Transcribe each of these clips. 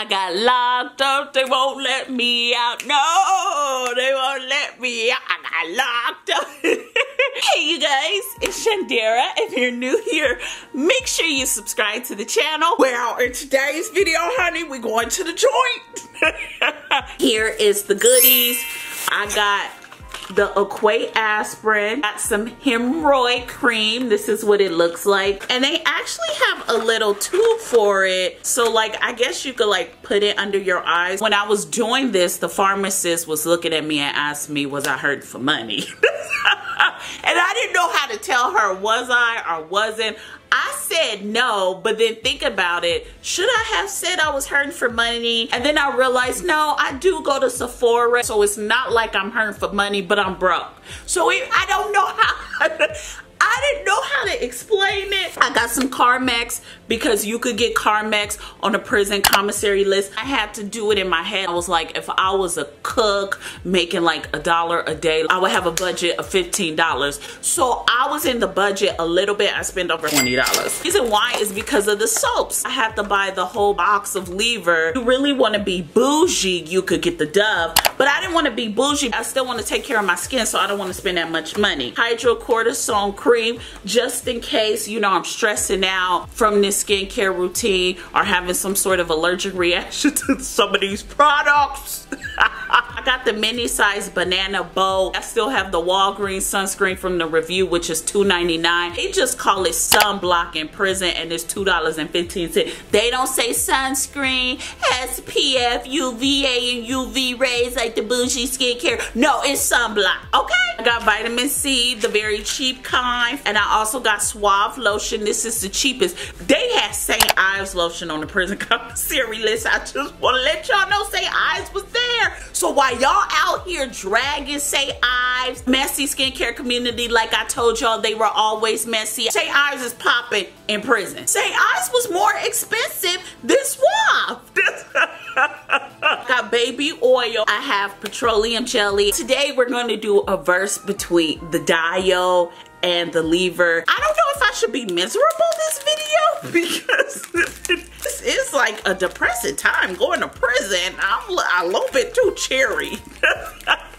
I got locked up, they won't let me out. No, they won't let me out. I got locked up. Hey you guys, it's Shundara. If you're new here, make sure you subscribe to the channel. Well, in today's video, honey, we're going to the joint. Here is the goodies. I got the Equate aspirin, got some hemorrhoid cream. This is what it looks like, and they actually have a little tube for it, so like I guess you could like put it under your eyes. When I was doing this, the pharmacist was looking at me and asked me was I hurting for money. And I didn't know how to tell her, was I or wasn't. I said no, but then think about it. Should I have said I was hurting for money? And then I realized, no, I do go to Sephora, so it's not like I'm hurting for money, but I'm broke. So I don't know how. I didn't know how to explain it. I got some Carmex because you could get Carmex on a prison commissary list. I had to do it in my head. I was like, if I was a cook making like $1 a day, I would have a budget of $15. So I was in the budget a little bit. I spent over $20. The reason why is because of the soaps. I had to buy the whole box of Lever. If you really want to be bougie, you could get the Dove. But I didn't want to be bougie. I still want to take care of my skin, so I don't want to spend that much money. Hydrocortisone cream, just in case, you know, I'm stressing out from this skincare routine or having some sort of allergic reaction to some of these products. I got the mini size Banana Boat. I still have the Walgreens sunscreen from the review, which is $2.99. They just call it sunblock in prison, and it's $2.15. They don't say sunscreen, SPF, UVA, and UV rays like the bougie skincare. No, it's sunblock, okay? I got vitamin C, the very cheap kind. And I also got Suave lotion. This is the cheapest. They had St. Ives lotion on the prison commissary list. I just want to let y'all know St. Ives was there. So while y'all out here dragging St. Ives, messy skincare community, like I told y'all, they were always messy. St. Ives is popping in prison. St. Ives was more expensive than Suave. I got baby oil. I have petroleum jelly. Today we're going to do a verse between the Dyo and the Lever. I don't know if I should be miserable this video because this is like a depressing time going to prison. I'm a little bit too cheery.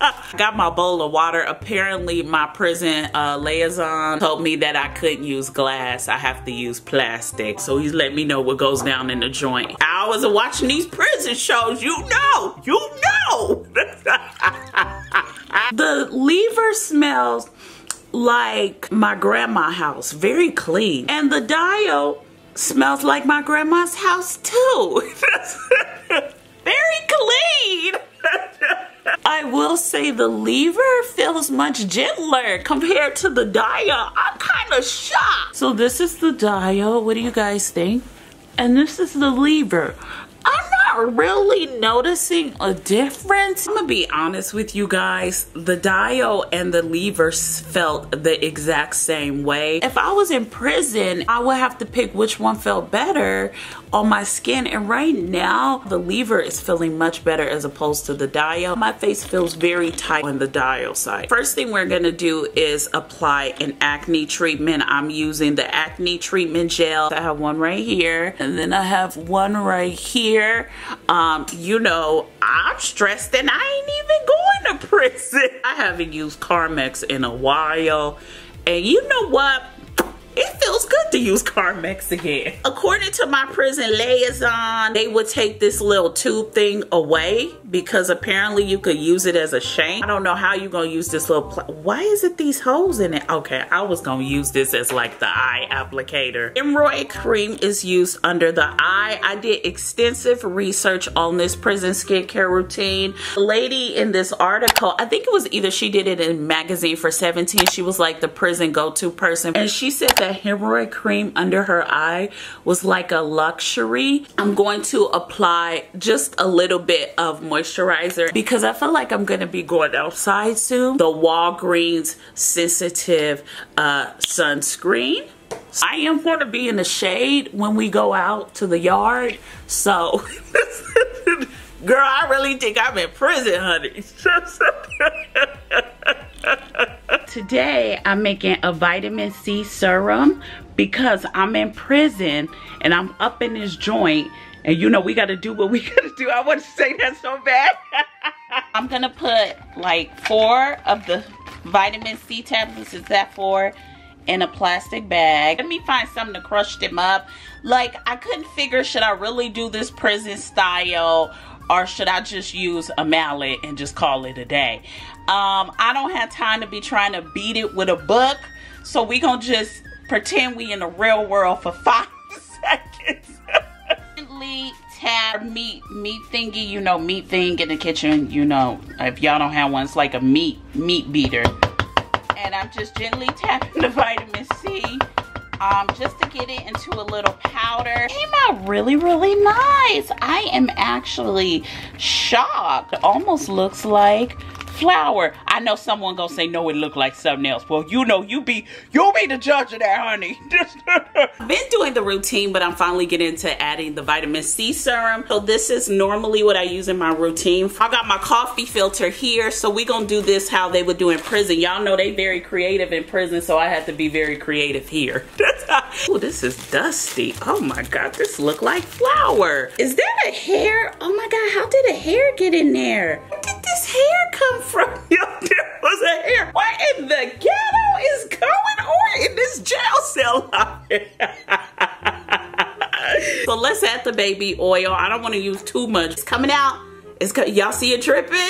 I got my bowl of water. Apparently my prison liaison told me that I couldn't use glass. I have to use plastic. So he's letting me know what goes down in the joint. Hours of watching these prison shows, you know. The Lever smells like my grandma's house, very clean. And the Dyo smells like my grandma's house too. Very clean. I will say the Lever feels much gentler compared to the Dyo. I'm kind of shocked. So this is the Dyo. What do you guys think? And this is the Lever. I'm not really noticing a difference. I'm gonna be honest with you guys. The Dyo and the Lever felt the exact same way. If I was in prison, I would have to pick which one felt better on my skin. And right now, the Lever is feeling much better as opposed to the Dyo. My face feels very tight on the Dyo side. First thing we're gonna do is apply an acne treatment. I'm using the acne treatment gel. I have one right here, and then I have one right here. You know, I'm stressed and I ain't even going to prison. I haven't used Carmex in a while, and you know what? It feels good to use Carmex again. According to my prison liaison, they would take this little tube thing away because apparently you could use it as a shank. I don't know how you're gonna use this little, why is it these holes in it? Okay, I was gonna use this as like the eye applicator. Hemorrhoid cream is used under the eye. I did extensive research on this prison skincare routine. The lady in this article, I think it was either she did it in magazine for 17, she was like the prison go-to person, and she said that hemorrhoid cream under her eye was like a luxury. I'm going to apply just a little bit of moisturizer because I feel like I'm going to be going outside soon. The Walgreens sensitive sunscreen. I am going to be in the shade when we go out to the yard, so girl, I really think I'm in prison, honey. Today, I'm making a vitamin C serum because I'm in prison and I'm up in this joint. And you know, we gotta do what we gotta do. I want to say that so bad. I'm gonna put like 4 of the vitamin C tablets, is that 4, in a plastic bag. Let me find something to crush them up. Like, I couldn't figure, should I really do this prison style, or should I just use a mallet and just call it a day? I don't have time to be trying to beat it with a book, so we gonna just pretend we in the real world for 5 seconds. Tab meat thingy, you know, meat thing in the kitchen, you know, if y'all don't have one, it's like a meat beater. And I'm just gently tapping the vitamin C just to get it into a little powder. It came out really, really nice. I am actually shocked. It almost looks like flour. I know someone gonna say, no, it looked like something else. Well, you know, you be the judge of that, honey. I've been doing the routine, but I'm finally getting into adding the vitamin C serum. So this is normally what I use in my routine. I got my coffee filter here, so we gonna do this how they would do in prison. Y'all know they very creative in prison, so I had to be very creative here. Oh, this is dusty. Oh my God, this look like flour. Is that a hair? Oh my God, how did a hair get in there? Where did this hair come from? Yo, there was a hair. What in the ghetto is going on in this jail cell? So let's add the baby oil. I don't want to use too much. It's coming out. Y'all see it dripping?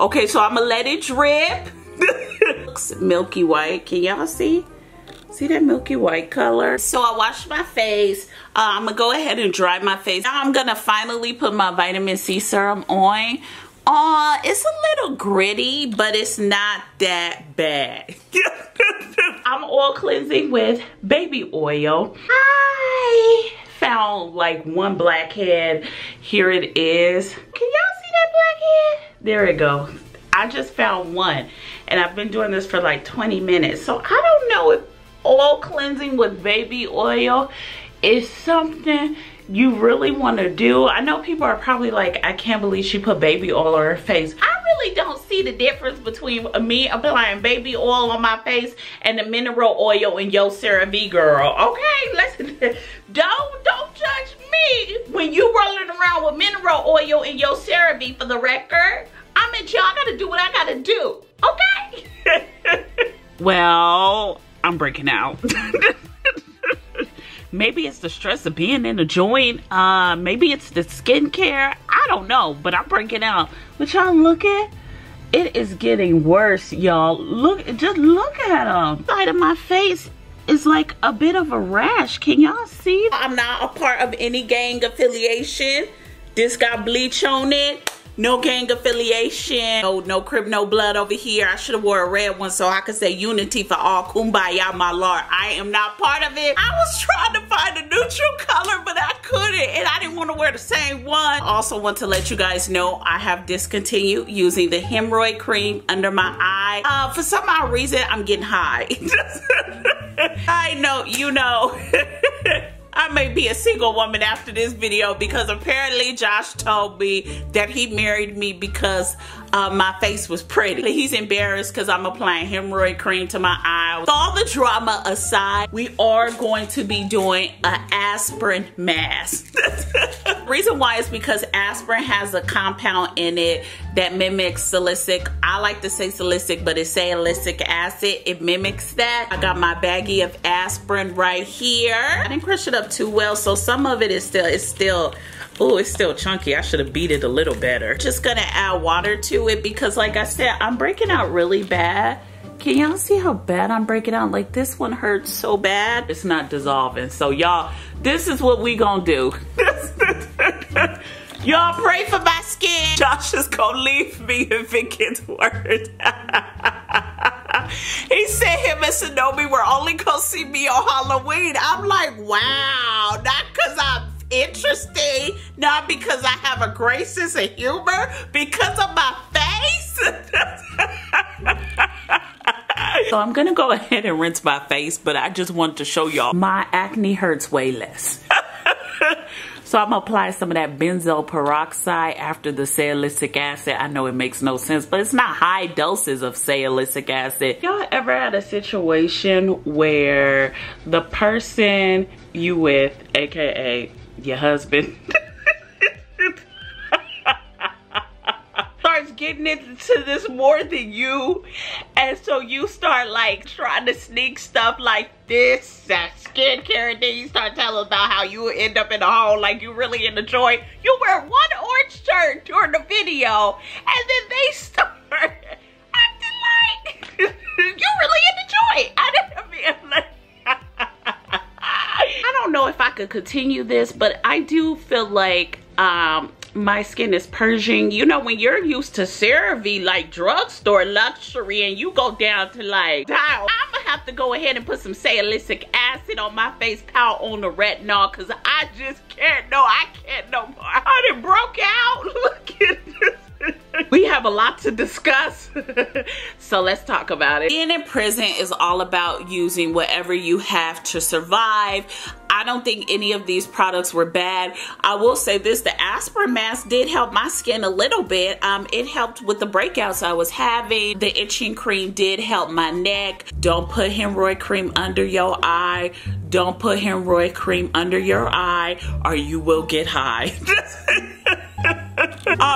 Okay, so I'm gonna let it drip. It looks milky white. Can y'all see? See that milky white color? So I washed my face. I'm gonna go ahead and dry my face. Now I'm gonna finally put my vitamin C serum on. It's a little gritty, but it's not that bad. I'm oil cleansing with baby oil. I found like one blackhead. Here it is. Can y'all see that blackhead? There it goes. I just found one, and I've been doing this for like 20 minutes. So I don't know if oil cleansing with baby oil is something you really want to do. I know people are probably like, I can't believe she put baby oil on her face. I really don't see the difference between me applying baby oil on my face and the mineral oil in your CeraVe, girl. Okay, listen, don't judge me when you rolling around with mineral oil in your CeraVe, for the record. I mean, y'all gotta do what I gotta do, okay? Well, I'm breaking out. Maybe it's the stress of being in a joint. Maybe it's the skincare. I don't know, but I'm breaking out. But y'all look at, it is getting worse, y'all. Look, just look at them. The side of my face is like a bit of a rash. Can y'all see? I'm not a part of any gang affiliation. This got bleach on it. No gang affiliation, no crib, no blood over here. I should have wore a red one so I could say unity for all, kumbaya my lord. I am not part of it. I was trying to find a neutral color, but I couldn't, and I didn't want to wear the same one. I also want to let you guys know I have discontinued using the hemorrhoid cream under my eye. For some odd reason, I'm getting high. I know, you know. I may be a single woman after this video, because apparently Josh told me that he married me because my face was pretty. He's embarrassed because I'm applying hemorrhoid cream to my eye. With all the drama aside, we are going to be doing an aspirin mask. The reason why is because aspirin has a compound in it that mimics salicylic. I like to say salicylic, but it's salicylic acid. It mimics that. I got my baggie of aspirin right here. I didn't crush it up too well, so some of it is still, oh, it's still chunky. I should have beat it a little better. Just gonna add water to it because, like I said, I'm breaking out really bad. Can y'all see how bad I'm breaking out? Like, this one hurts so bad. It's not dissolving. So y'all, this is what we gonna do. Y'all pray for my skin. Josh is gonna leave me if it gets worse. He said him and Sonomi were only gonna see me on Halloween. I'm like, wow, not because I'm interesting, not because I have a great sense of humor, because of my face. So I'm gonna go ahead and rinse my face, but I just wanted to show y'all my acne hurts way less. So I'm gonna apply some of that benzoyl peroxide after the salicylic acid. I know it makes no sense, but it's not high doses of salicylic acid. Y'all ever had a situation where the person you with, AKA your husband, getting into this more than you. And so you start like trying to sneak stuff like this, that skincare, and then you start telling about how you end up in a hole like you really in the joint. You wear one orange shirt during the video, and then they start acting like you really in the joint. I didn't mean like I don't know if I could continue this, but I do feel like my skin is purging. You know, when you're used to CeraVe, like drugstore luxury, and you go down to like Dyo, I'm gonna have to go ahead and put some salicylic acid on my face, powder on the retinol, because I just can't. No, I can't no more. I done broke out. Look at this. We have a lot to discuss, so let's talk about it. Being in prison is all about using whatever you have to survive. I don't think any of these products were bad. I will say this, the aspirin mask did help my skin a little bit. It helped with the breakouts I was having. The itching cream did help my neck. Don't put hemorrhoid cream under your eye. Don't put hemorrhoid cream under your eye or you will get high.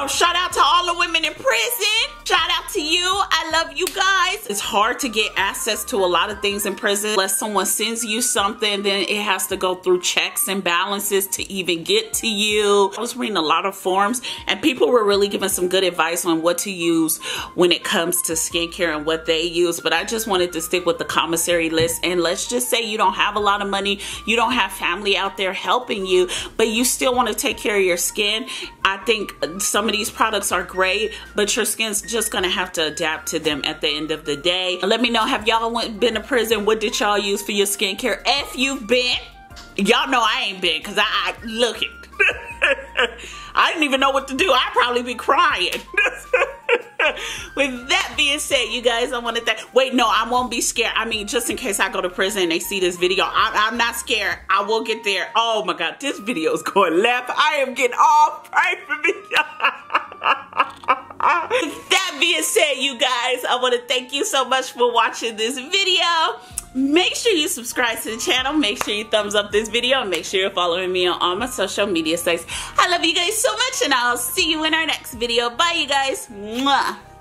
Shout out to all the women in prison. Shout out to you. I love you guys. It's hard to get access to a lot of things in prison. Unless someone sends you something, then it has to go through checks and balances to even get to you. I was reading a lot of forums and people were really giving some good advice on what to use when it comes to skincare and what they use. But I just wanted to stick with the commissary list. And let's just say you don't have a lot of money. You don't have family out there helping you, but you still want to take care of your skin. I think some of these products are great, but your skin's just gonna have to adapt to them at the end of the day. Let me know, have y'all been to prison? What did y'all use for your skincare? If you've been, y'all know I ain't been, cause I look it. I didn't even know what to do. I'd probably be crying. With that being said, you guys, I want to thank. Wait, no, I won't be scared. I mean, just in case I go to prison and they see this video, I'm not scared. I will get there. Oh my God, this video is going left. I am getting all right for me. With that being said, you guys, I want to thank you so much for watching this video. Make sure you subscribe to the channel. Make sure you thumbs up this video. And make sure you're following me on all my social media sites. I love you guys so much, and I'll see you in our next video. Bye, you guys. Mwah.